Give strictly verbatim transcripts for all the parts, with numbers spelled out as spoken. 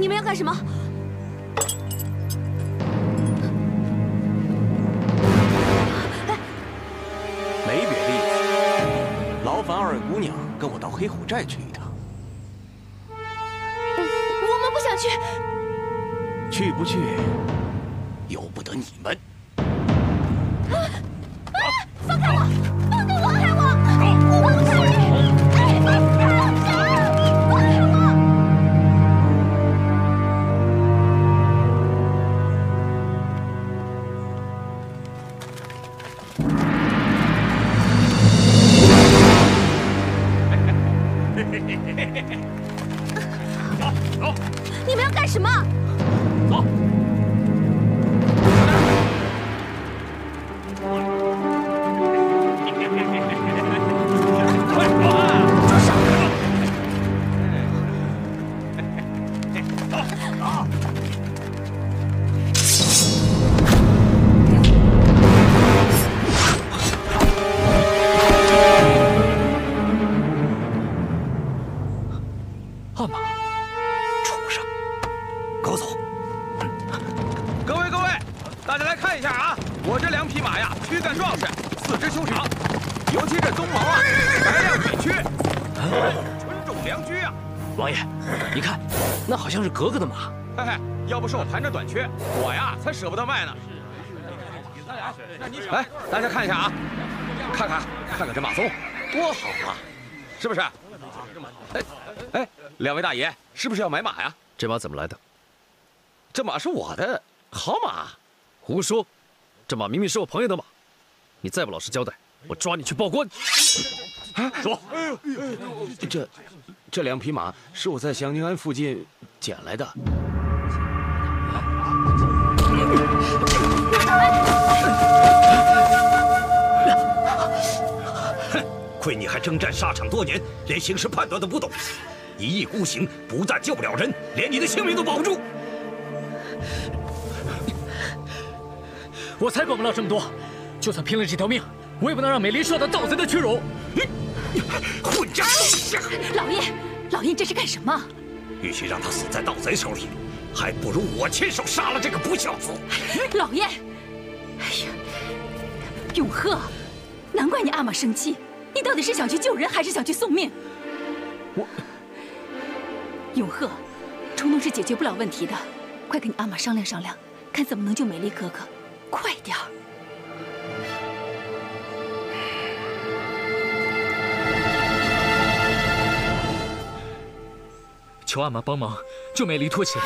你们要干什么？ 二姑娘跟我到黑虎寨去一趟，我们不想去。去不去，由不得你们。啊啊！放开我！放开我！放开我！放开我！哎，放开我！放开我！ 走走！你们要干什么？走！快走啊！住手！走走！像是格格的马，嘿嘿，要不是我盘着短缺，我呀才舍不得卖呢。来，大家看一下啊，看看看看这马鬃，多好啊，是不是？哎哎，两位大爷是不是要买马呀？这马怎么来的？这马是我的，好马。胡说，这马明明是我朋友的马，你再不老实交代，我抓你去报官。说，这这两匹马是我在祥宁庵附近。 捡来的。哼，亏你还征战沙场多年，连形势判断都不懂，一意孤行，不但救不了人，连你的性命都保不住。我才管不了这么多，就算拼了这条命，我也不能让美林受到盗贼的屈辱。混账！老爷，老爷，你这是干什么？ 与其让他死在盗贼手里，还不如我亲手杀了这个不孝子。老爷，哎呀，永鹤，难怪你阿玛生气，你到底是想去救人，还是想去送命？我，永鹤，冲动是解决不了问题的，快跟你阿玛商量商量，看怎么能救美丽哥哥，快点儿。 求阿玛帮忙救美离脱险。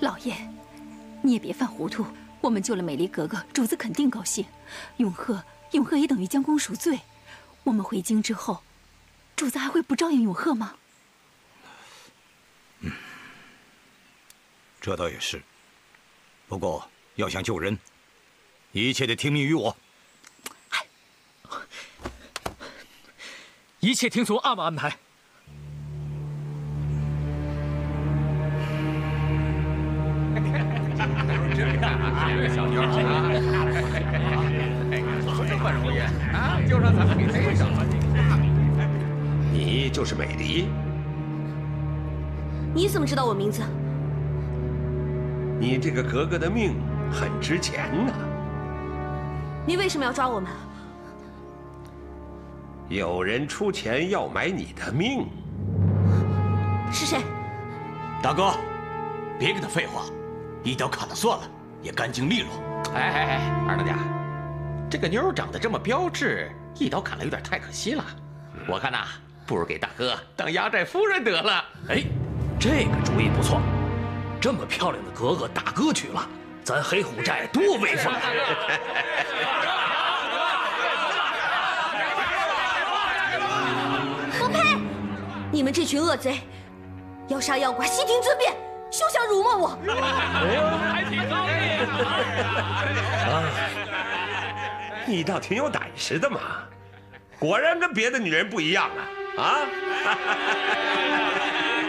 老爷，你也别犯糊涂。我们救了美离格格，主子肯定高兴。永鹤，永鹤也等于将功赎罪。我们回京之后，主子还会不照应永鹤吗？嗯，这倒也是。不过要想救人，一切得听命于我。 一切听从阿玛安排。这个小妞啊，这么容易啊，就让咱们给逮上了。你就是美离？你怎么知道我名字？你这个格格的命很值钱呢。你为什么要抓我们？ 有人出钱要买你的命，是谁？大哥，别跟他废话，一刀砍了算了，也干净利落。哎哎哎，二当家，这个妞长得这么标致，一刀砍了有点太可惜了。我看呐、啊，不如给大哥当压寨夫人得了。哎，这个主意不错，这么漂亮的格格，大哥娶了，咱黑虎寨多威风啊！你们这群恶贼，要杀要剐，悉听尊便，休想辱没我！还挺高兴。你倒挺有胆识的嘛，果然跟别的女人不一样啊！啊，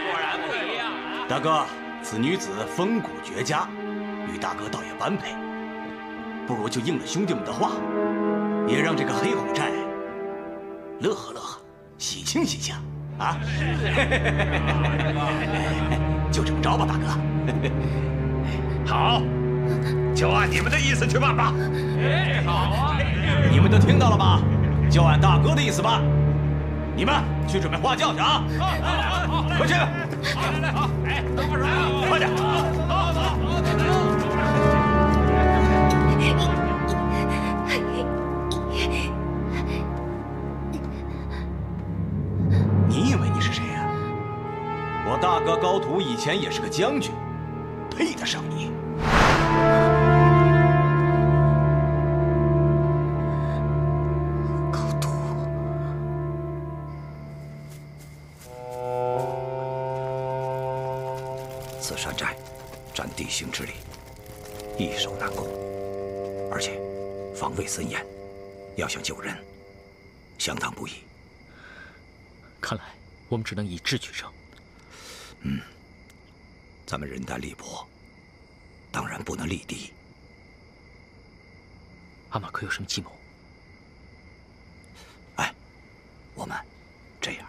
果然不一样啊！大哥，此女子风骨绝佳，与大哥倒也般配，不如就应了兄弟们的话，也让这个黑虎寨乐呵乐呵，喜庆喜庆啊！就这么着吧，大哥。好，就按你们的意思去办吧。哎，好啊！你们都听到了吧？就按大哥的意思办。你们去准备花轿去啊！好，快去！好，来来，好，哎，等会儿，快点，走走走。 你以为你是谁呀？我大哥高徒以前也是个将军，配得上你？高徒，紫山寨占地形之利，易守难攻，而且防卫森严，要想救人，相当不易。 看来我们只能以智取胜。嗯，咱们人单力薄，当然不能力敌。阿玛可有什么计谋？哎，我们这样，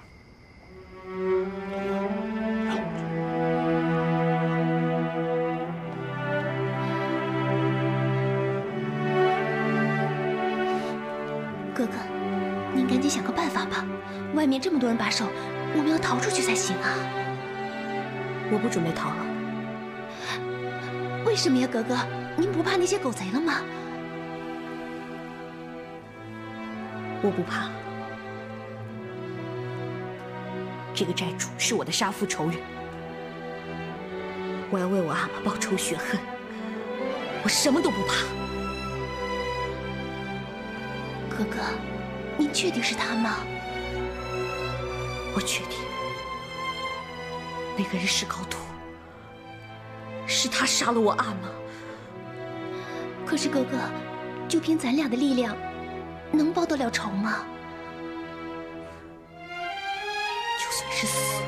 哥哥，您赶紧想个办法吧。 外面这么多人把守，我们要逃出去才行啊！我不准备逃了。为什么呀，格格？您不怕那些狗贼了吗？我不怕。这个寨主是我的杀父仇人，我要为我阿玛报仇雪恨。我什么都不怕。格格，您确定是他吗？ 我确定，那个人是高徒，是他杀了我阿玛。可是哥哥，就凭咱俩的力量，能报得了仇吗？就算是死，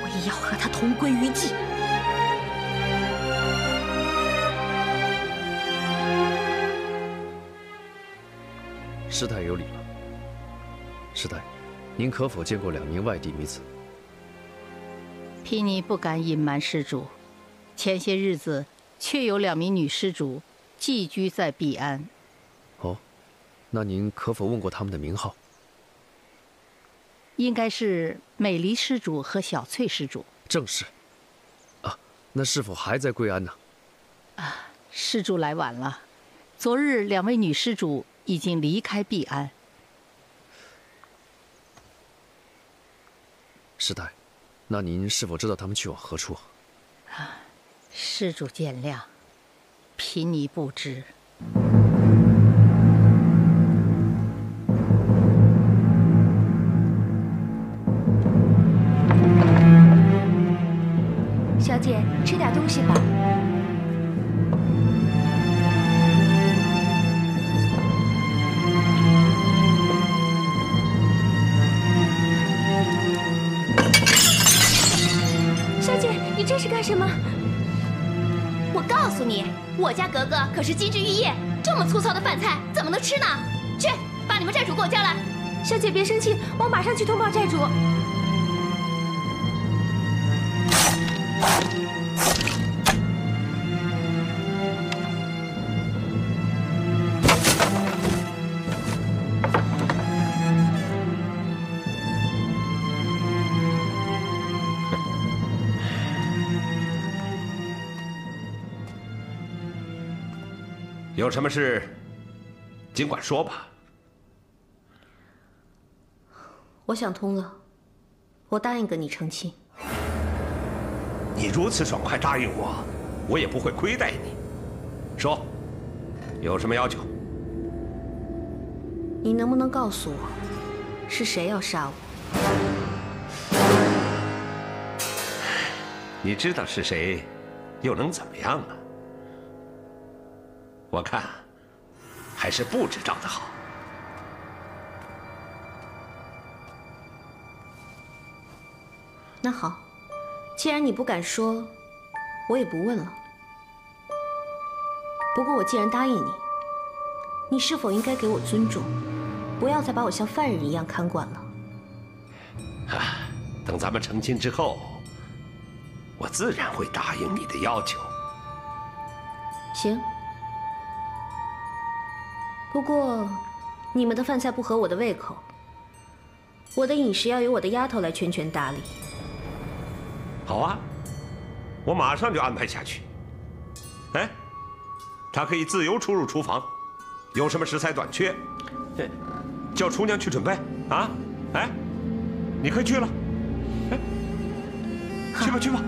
我也要和他同归于尽。 师太有理了。 师太，您可否见过两名外地女子？睥睨不敢隐瞒施主，前些日子确有两名女施主寄居在碧安。哦，那您可否问过她们的名号？应该是美离施主和小翠施主。正是。啊，那是否还在贵安呢？啊，施主来晚了。昨日两位女施主已经离开碧安。 师太，那您是否知道他们去往何处啊？啊，施主见谅，贫尼不知。小姐，吃点东西吧。我家格格可是金枝玉叶，这么粗糙的饭菜怎么能吃呢？去，把你们寨主给我叫来。小姐别生气，我马上去通报寨主。有什么事，尽管说吧。我想通了，我答应跟你成亲。你如此爽快答应我，我也不会亏待你。说，有什么要求？你能不能告诉我，是谁要杀我？你知道是谁，又能怎么样呢？ 我看，还是不知道的好。那好，既然你不敢说，我也不问了。不过我既然答应你，你是否应该给我尊重？不要再把我像犯人一样看管了。啊，等咱们成亲之后，我自然会答应你的要求。行。不过，你们的饭菜不合我的胃口，我的饮食要由我的丫头来全权打理。好啊，我马上就安排下去。哎，她可以自由出入厨房。 有什么食材短缺，叫厨娘去准备啊！哎，你可以去了，哎，去吧去吧。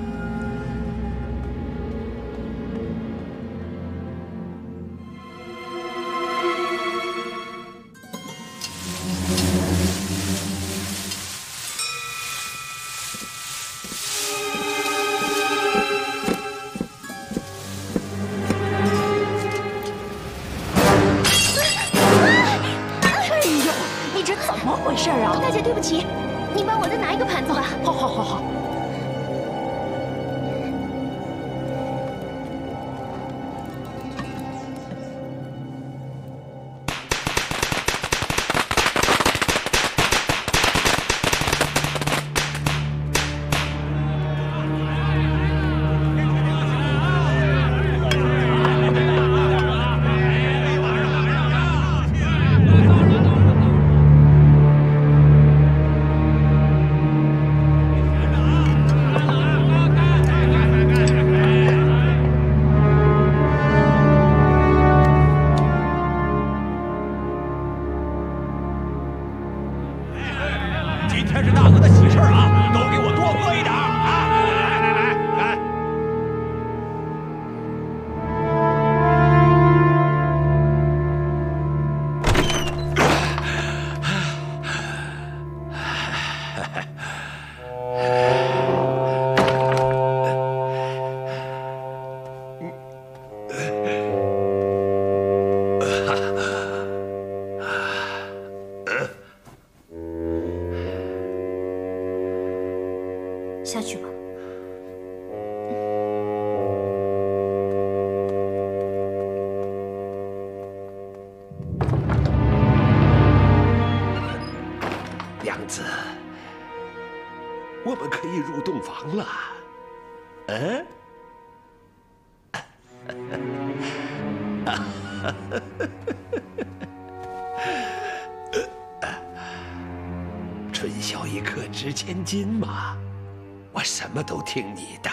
听你的，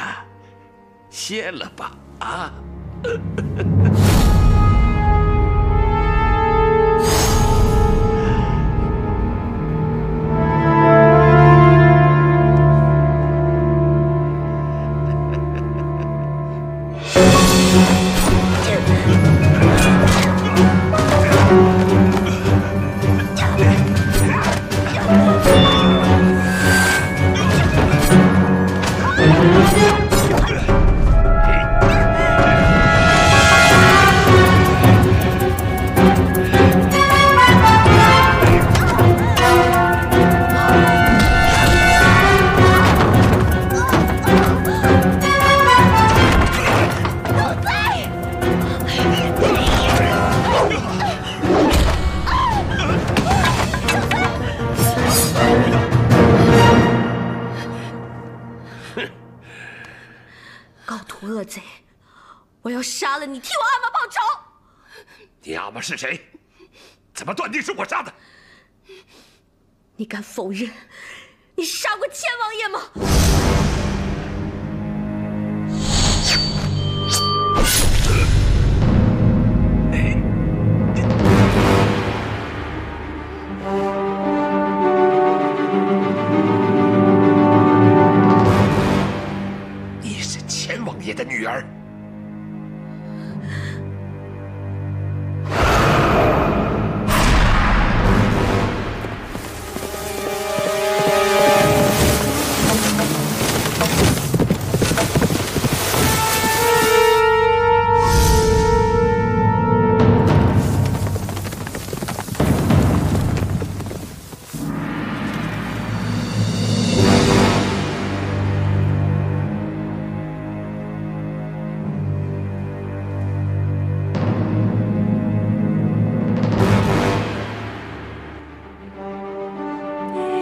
歇了吧，啊！是谁？怎么断定是我杀的？你敢否认你杀过千王爷吗？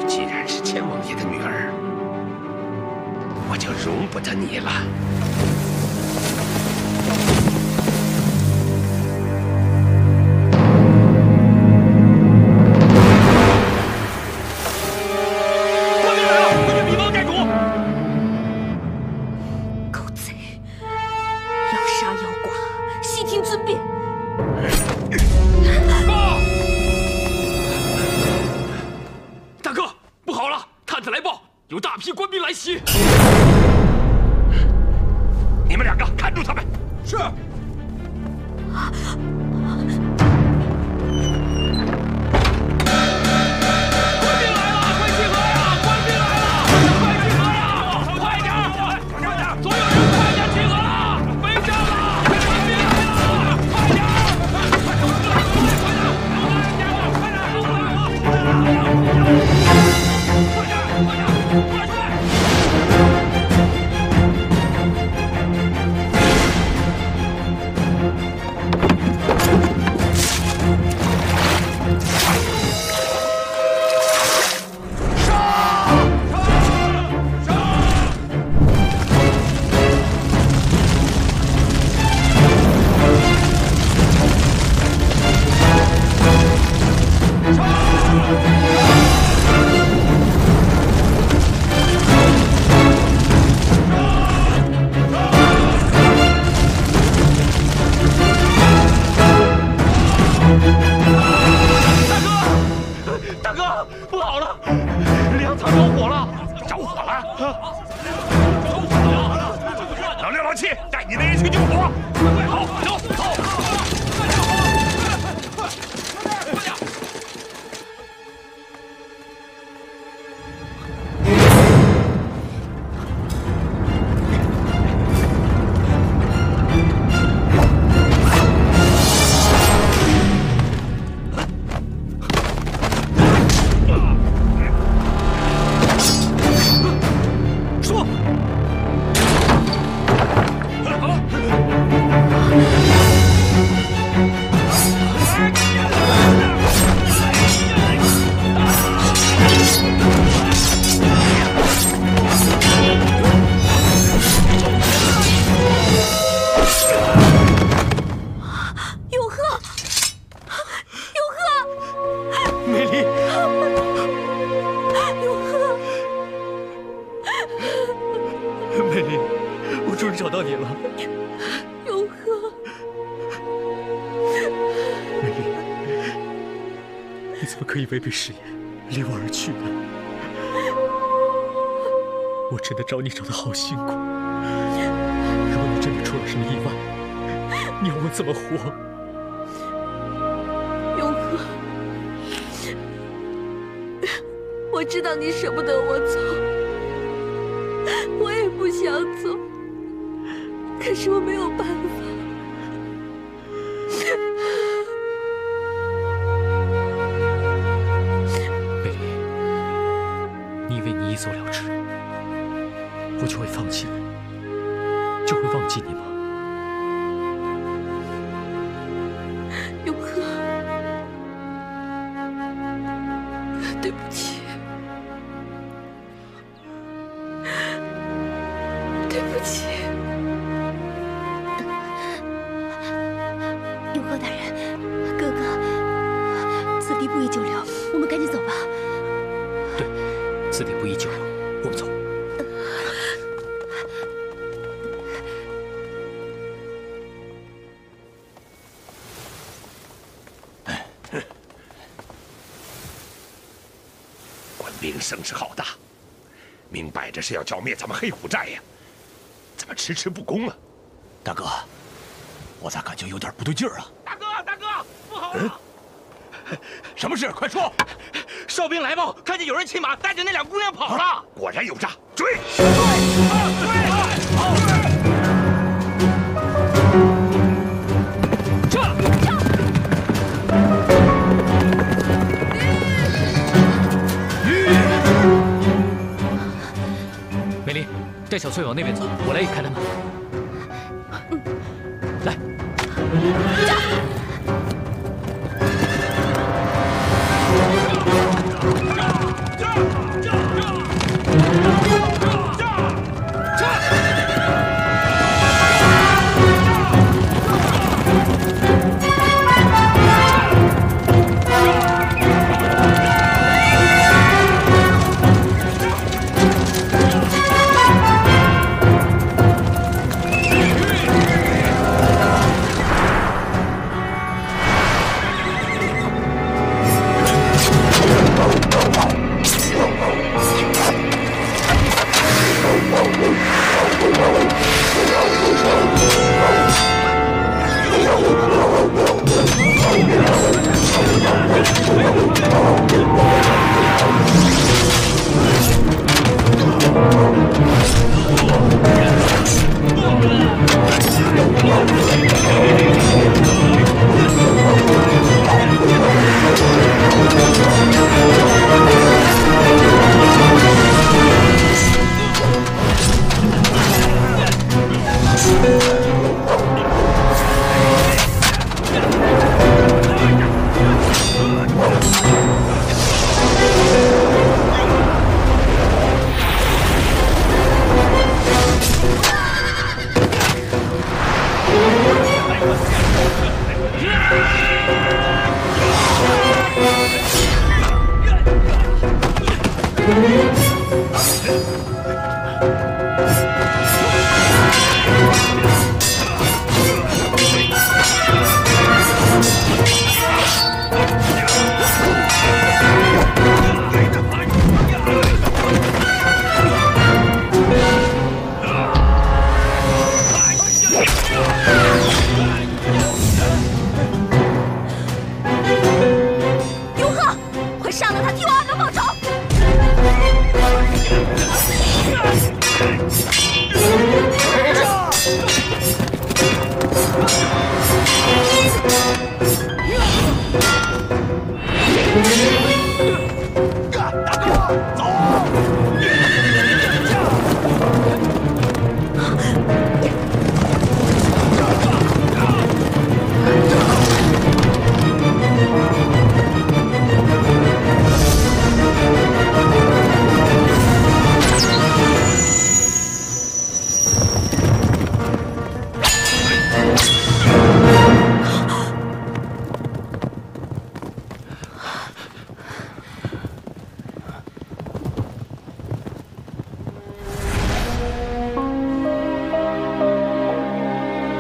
既然是千王爷的女儿，我就容不得你了。 违背誓言，离我而去呢？我真的找你找得好辛苦。如果你真的出了什么意外，你要我怎么活？永和，我知道你舍不得我走，我也不想走，可是我没有办法。 声势浩大，明摆着是要剿灭咱们黑虎寨呀，怎么迟迟不攻啊？大哥，我咋感觉有点不对劲儿啊？大哥，大哥，不好了！什么事？快说！哨兵来报，看见有人骑马带着那俩姑娘跑了，啊、果然有诈，追！追！啊、追！啊追啊 带小翠往那边走，我来引开他们。来，驾！驾！驾！牛贺，快杀了他！